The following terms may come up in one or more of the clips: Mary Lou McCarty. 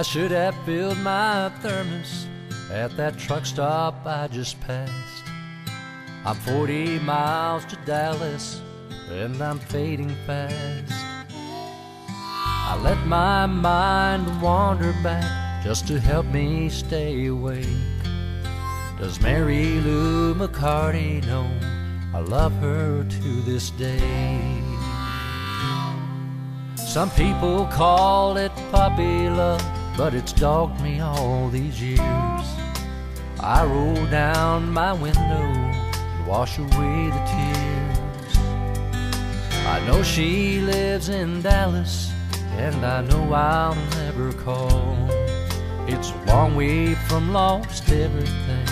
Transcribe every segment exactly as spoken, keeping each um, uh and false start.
I should have filled my thermos at that truck stop I just passed. I'm forty miles to Dallas, and I'm fading fast. I let my mind wander back just to help me stay awake. Does Mary Lou McCarty know I love her to this day? Some people call it puppy love, but it's dogged me all these years. I roll down my window and wash away the tears. I know she lives in Dallas, and I know I'll never call. It's a long way from lost everything,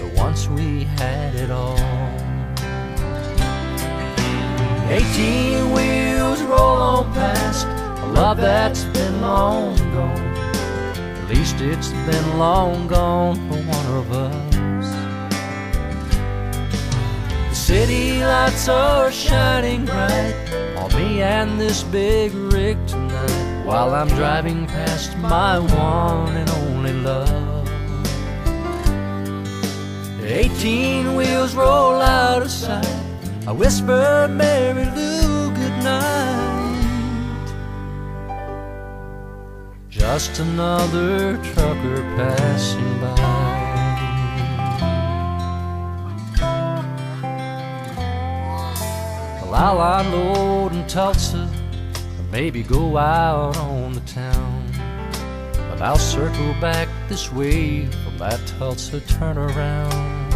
but once we had it all. Eighteen wheels roll on past a love that's been long gone. At least it's been long gone for one of us. The city lights are shining bright on me and this big rig tonight, while I'm driving past my one and only love. Eighteen wheels roll out of sight, I whisper Mary Lou goodnight. Just another trucker passing by. Well, I'll unload in Tulsa, or maybe go out on the town, but I'll circle back this way from that Tulsa turnaround.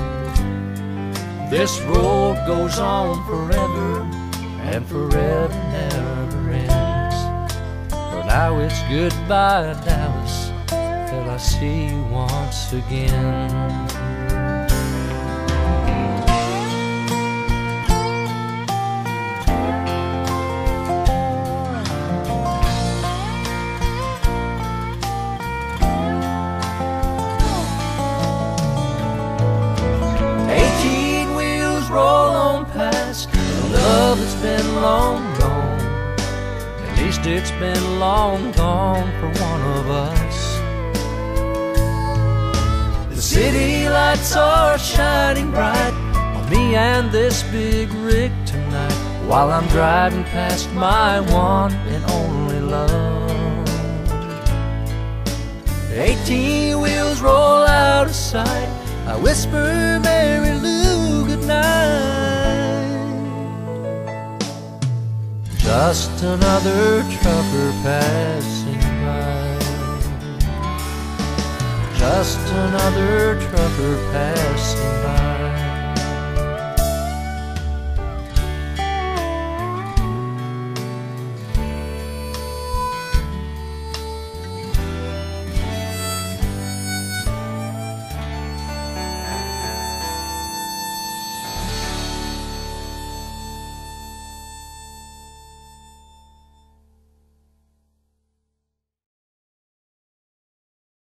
This road goes on forever, and forever never ends. For now it's goodbye Dallas, till I see you once again. It's been long gone, at least it's been long gone for one of us. The city lights are shining bright on me and this big rig tonight, while I'm driving past my one and only love. Eighteen wheels roll out of sight, I whisper Mary Lou goodnight. Just another trucker passing by. Just another trucker passing by.